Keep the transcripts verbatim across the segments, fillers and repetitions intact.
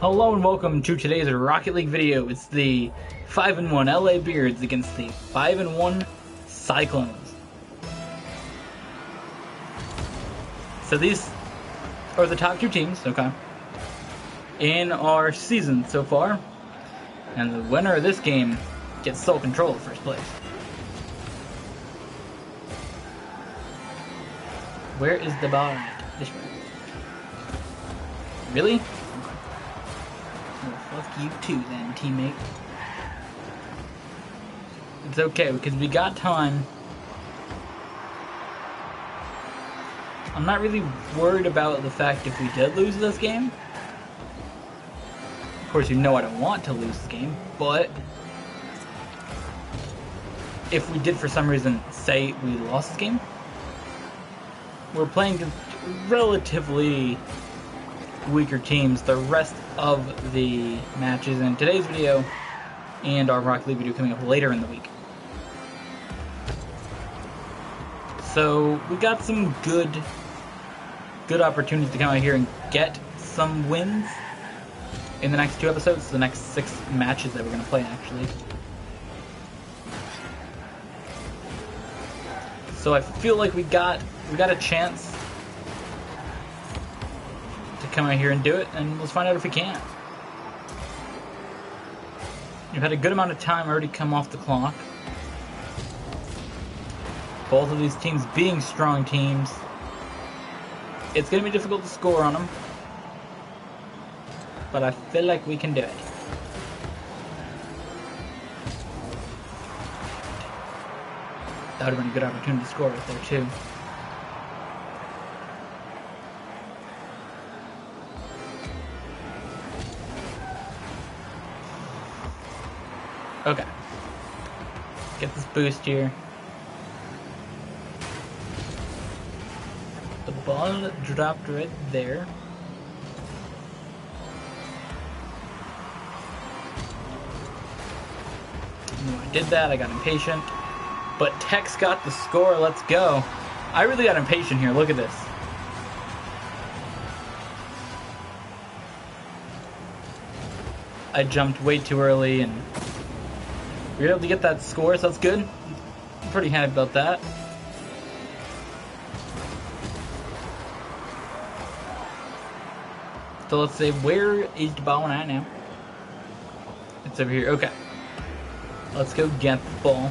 Hello and welcome to today's Rocket League video. It's the five and one L A Beards against the five and one Cyclones. So these are the top two teams, okay, in our season so far. And the winner of this game gets sole control of first place. Where is the ball? This way. Really? Okay. Well, fuck you too then, teammate. It's okay, because we got time. I'm not really worried about the fact if we did lose this game. Of course, you know I don't want to lose this game, but if we did for some reason say we lost this game, we're playing relatively weaker teams the rest of the matches in today's video and our Rocket League video coming up later in the week. So we got some good good opportunities to come out here and get some wins in the next two episodes, the next six matches that we're going to play, actually. So I feel like we got we got a chance to come out here and do it, and let's find out if we can. We've had a good amount of time already come off the clock. Both of these teams being strong teams, it's going to be difficult to score on them. But I feel like we can do it. That would have been a good opportunity to score right there, too. Okay. Get this boost here. The ball dropped right there. Did that, I got impatient, but Tex got the score. Let's go. I really got impatient here. Look at this. I jumped way too early and we were able to get that score, so that's good. I'm pretty happy about that. So let's see, where is the ball at now? It's over here. Okay. Let's go get the ball.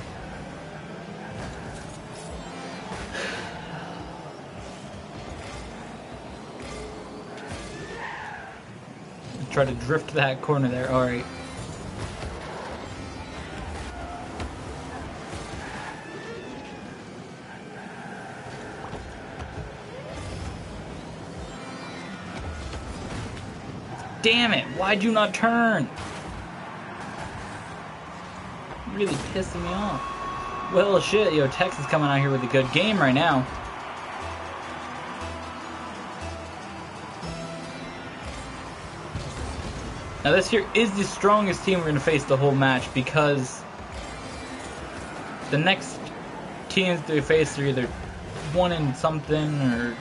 Try to drift to that corner there. All right. Damn it! Why'd you not turn? Really pissing me off. Well, shit, yo, Tex is coming out here with a good game right now. Now, this here is the strongest team we're going to face the whole match, because the next teams that we face are either one and something, or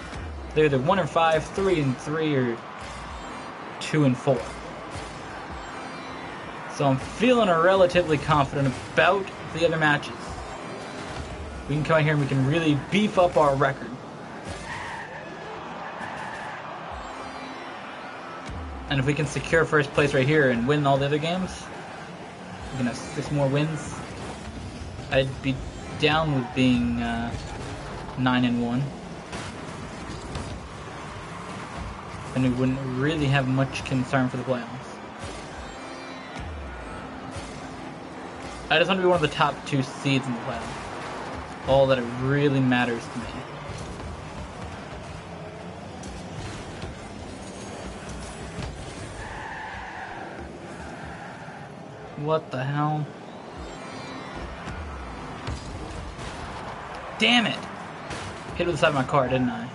they're either one and five, three and three, or two and four. So I'm feeling relatively confident about the other matches. We can come out here and we can really beef up our record. And if we can secure first place right here and win all the other games, we're gonna have six more wins. I'd be down with being uh, nine and one. And we wouldn't really have much concern for the playoffs. I just want to be one of the top two seeds in the playoffs. All that it really matters to me. What the hell? Damn it! Hit with the side of my car, didn't I?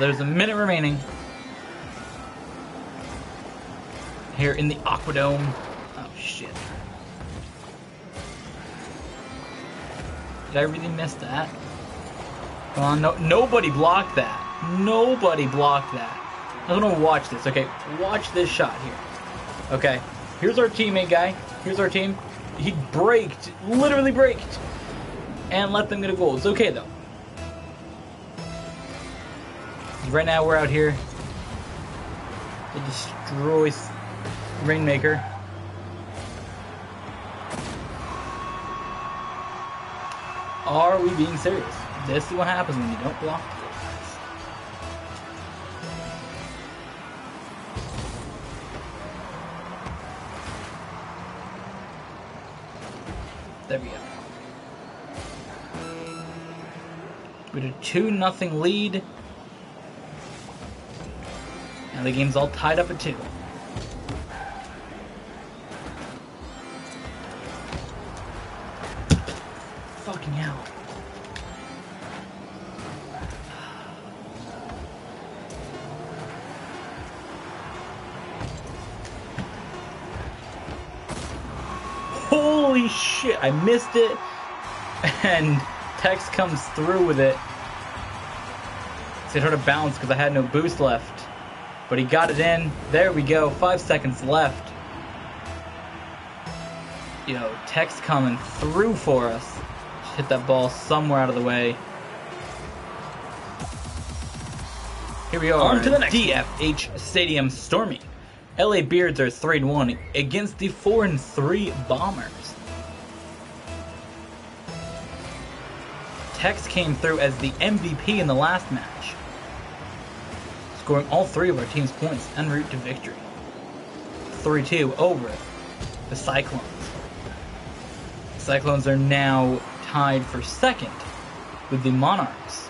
There's a minute remaining. Here in the Aquadome. Shit. Did I really miss that? Come on, no, nobody blocked that. Nobody blocked that. I don't know, watch this. Okay, watch this shot here. Okay, here's our teammate guy. Here's our team. He braked, literally braked, and let them get a goal. It's okay, though. Right now, we're out here. They destroy Rainmaker. Are we being serious? This is what happens when you don't block the defense. There we go. We did a two nothing lead. And the game's all tied up at two. Fucking hell. Holy shit, I missed it. And Tex comes through with it. So it hurt a bounce because I had no boost left. But he got it in. There we go. Five seconds left. Yo, Tex coming through for us. Just hit that ball somewhere out of the way. Here we are. On to the next. D F H Stadium Stormy. L A Beards are three and one against the four and three Bombers. Tex came through as the M V P in the last match, scoring all three of our team's points en route to victory. three two over the Cyclones. The Cyclones are now tied for second with the Monarchs.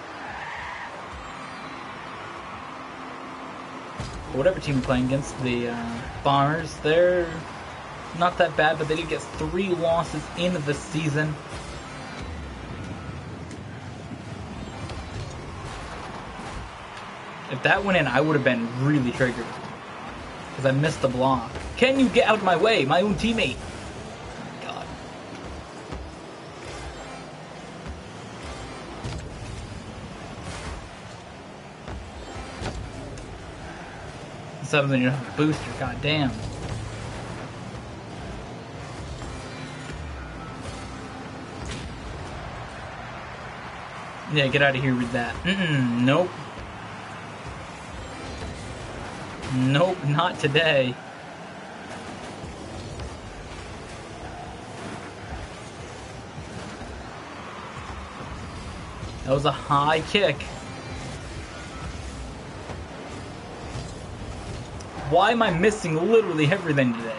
But whatever team we're playing against, the uh, Bombers, they're not that bad, but they did get three losses in the season. If that went in, I would have been really triggered. Because I missed the block. Can you get out of my way? My own teammate. God. Something you don't have a booster. God damn. Yeah, get out of here with that. Mm-mm, nope. Nope, not today. That was a high kick. Why am I missing literally everything today?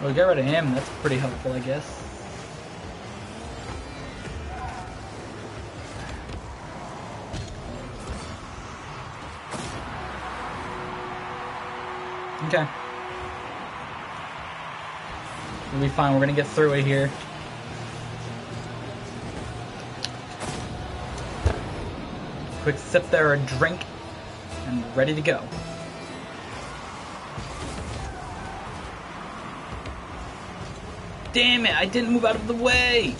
Well, get rid of him, that's pretty helpful, I guess. Okay. We'll be fine, we're gonna get through it here. Quick sip there, a drink, and ready to go. Damn it, I didn't move out of the way!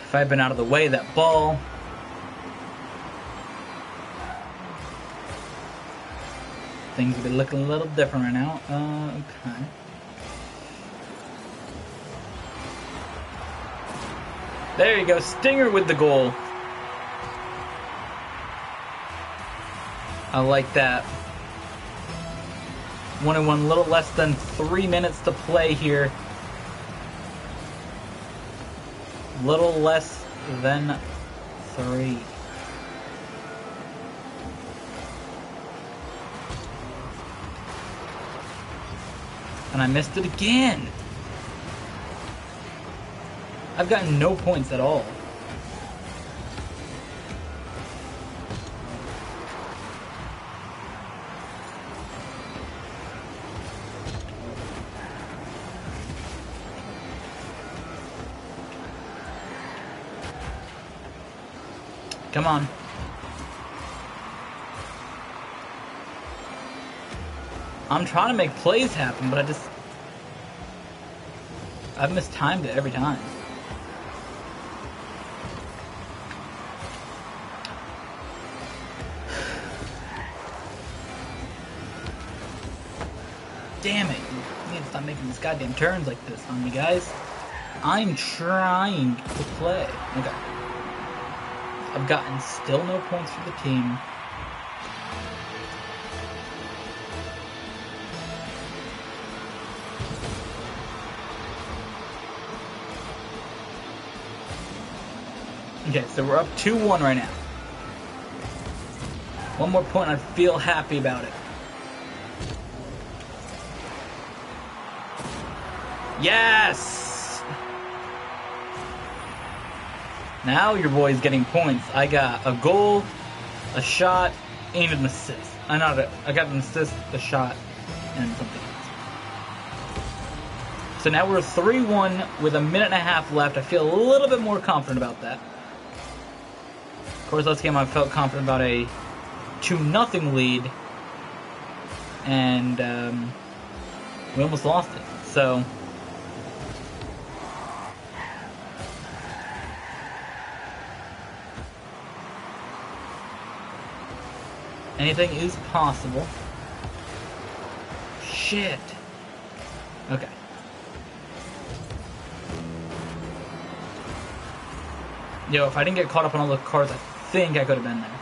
If I had been out of the way, that ball... Things would be looking a little different right now. Uh, okay. There you go, Stinger with the goal. I like that. One and one, little less than three minutes to play here. Little less than three. And I missed it again. I've gotten no points at all. Come on. I'm trying to make plays happen, but I just... I've mistimed it every time. Damn it. I need to stop making these goddamn turns like this on me, guys. I'm trying to play. Okay. I've gotten still no points for the team. Okay, so we're up two one right now. One more point, I feel happy about it. Yes! Now your boy's getting points. I got a goal, a shot, and an assist. I know that I got an assist, a shot, and something else. So now we're three one with a minute and a half left. I feel a little bit more confident about that. Of course, last game I felt confident about a two nothing lead, and um, we almost lost it. So, anything is possible. Shit. Okay. Yo, if I didn't get caught up on all the cards, I think I could have been there.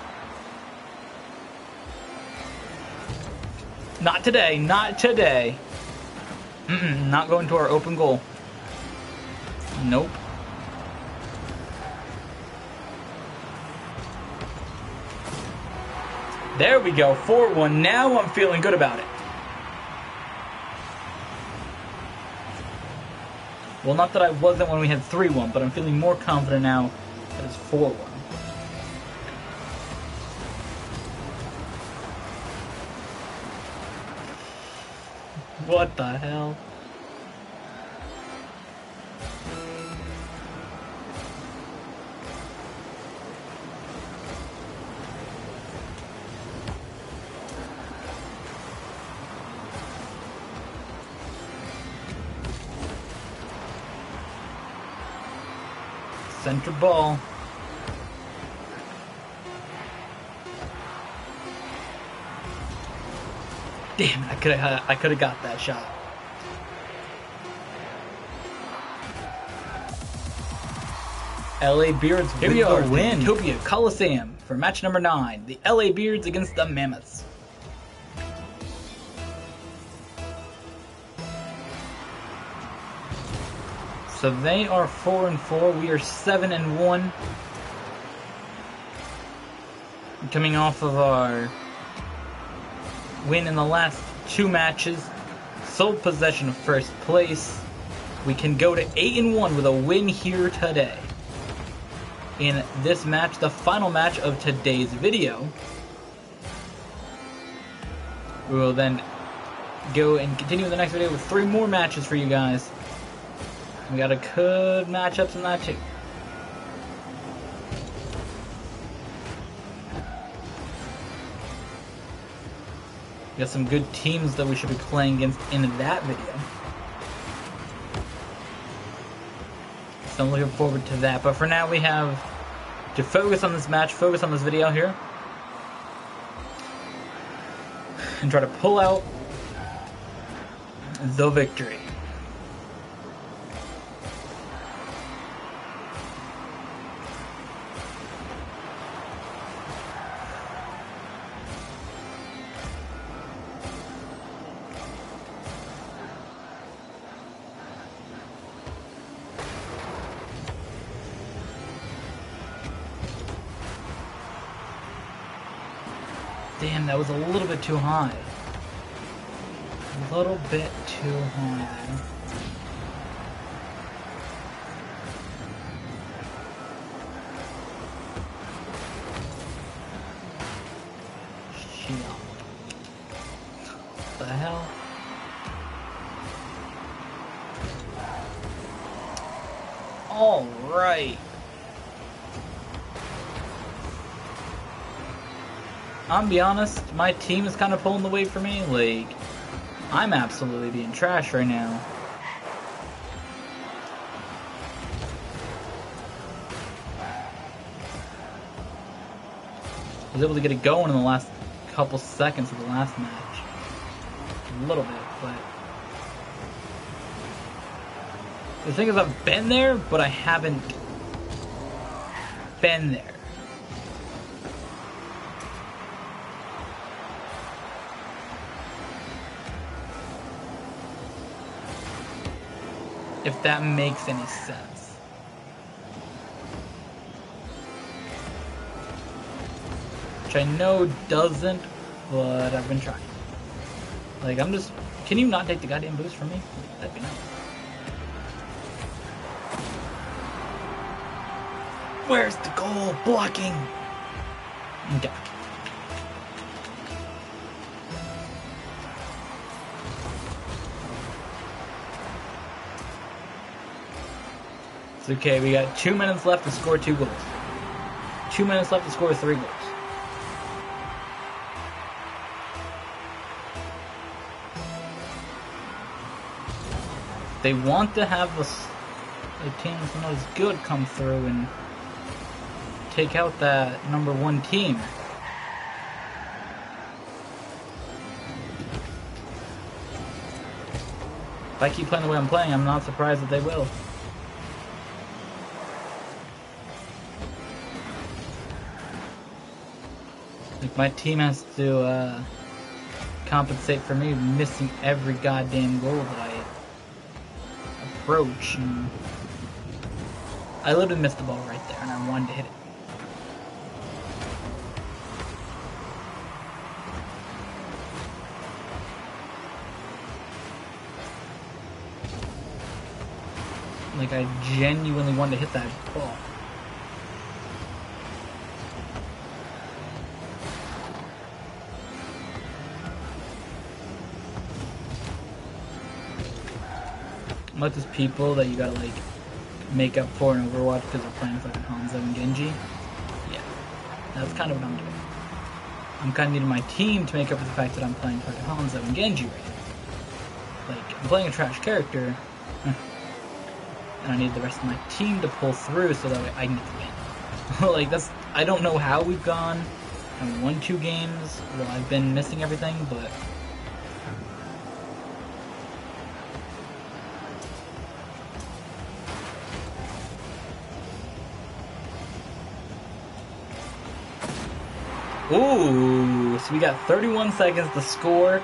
Not today, not today. Mm-mm, not going to our open goal. Nope. There we go, four one. Now I'm feeling good about it. Well, not that I wasn't when we had three one, but I'm feeling more confident now that it's four one. What the hell? Center ball. Damn, I could have I could have got that shot. L A Beards with the win. Utopia Coliseum for match number nine. The L A Beards against the Mammoths. So they are four and four. We are seven and one. Coming off of our win in the last two matches, sole possession of first place. We can go to eight and one with a win here today. In this match, the final match of today's video, we will then go and continue with the next video with three more matches for you guys. We got a good matchups in that too. We got some good teams that we should be playing against in that video. So I'm looking forward to that. But for now we have to focus on this match, focus on this video here. And try to pull out the victory. Damn, that was a little bit too high. A little bit too high there. Shit. What the hell? Alright. I'm be honest, my team is kind of pulling the weight for me. Like, I'm absolutely being trash right now. I was able to get it going in the last couple seconds of the last match. A little bit, but... The thing is, I've been there, but I haven't been there. If that makes any sense. Which I know doesn't, but I've been trying. Like, I'm just... Can you not take the goddamn boost from me? That'd be nice. Where's the goal? Blocking! Okay. It's okay, we got two minutes left to score two goals. Two minutes left to score three goals. They want to have a, a team that's not as good come through and take out that number one team. If I keep playing the way I'm playing, I'm not surprised that they will. My team has to uh, compensate for me missing every goddamn goal that I approach. And I literally missed the ball right there, and I wanted to hit it. Like, I genuinely wanted to hit that ball. I'm like those people that you gotta like make up for in Overwatch because they're playing fucking Hanzo and Genji. Yeah, that's kind of what I'm doing. I'm kind of needing my team to make up for the fact that I'm playing fucking Hanzo and Genji right now. Like, I'm playing a trash character, and I need the rest of my team to pull through so that way I can get the win. Like, that's, I don't know how we've gone and won two games. Well, I've been missing everything, but. Ooh, so we got thirty-one seconds to score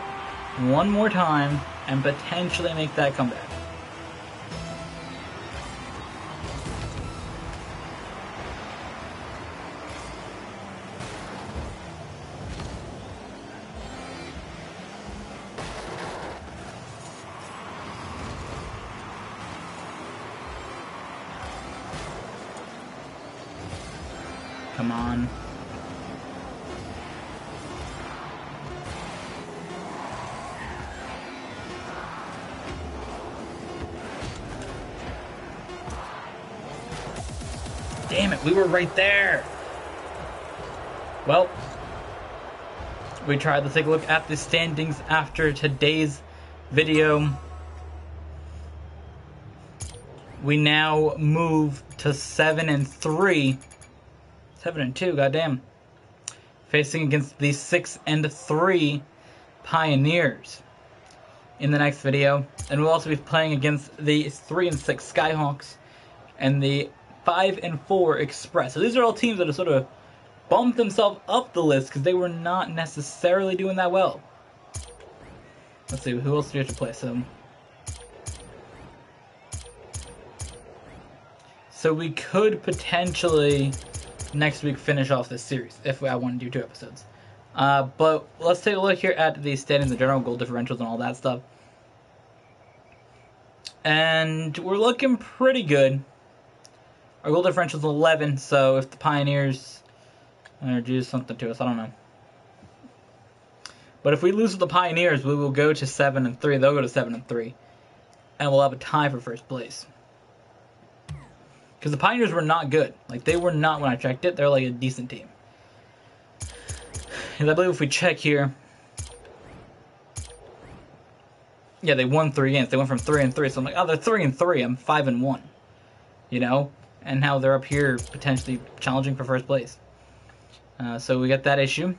one more time and potentially make that comeback. Come on. Damn it, we were right there. Well, we tried to take a look at the standings after today's video. We now move to seven and three. Seven and two, goddamn. Facing against the six and three Pioneers in the next video. And we'll also be playing against the three and six Skyhawks and the Five and four Express. So these are all teams that have sort of bumped themselves up the list because they were not necessarily doing that well. Let's see, who else do we have to play? So, so we could potentially next week finish off this series if I want to do two episodes. Uh, but let's take a look here at the standings, the general goal differentials, and all that stuff. And we're looking pretty good. Our goal differential is eleven, so if the Pioneers or do something to us, I don't know. But if we lose to the Pioneers, we will go to seven and three. They'll go to seven and three, and we'll have a tie for first place. Because the Pioneers were not good. Like, they were not when I checked it. They're like a decent team. And I believe if we check here, yeah, they won three games. They went from three and three. So I'm like, oh, they're three and three. I'm five and one. You know, and now they're up here potentially challenging for first place. Uh, so we got that issue.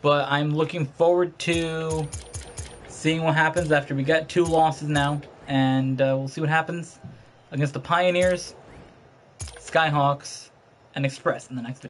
But I'm looking forward to seeing what happens after we got two losses now. And uh, we'll see what happens against the Pioneers, Skyhawks, and Express in the next video.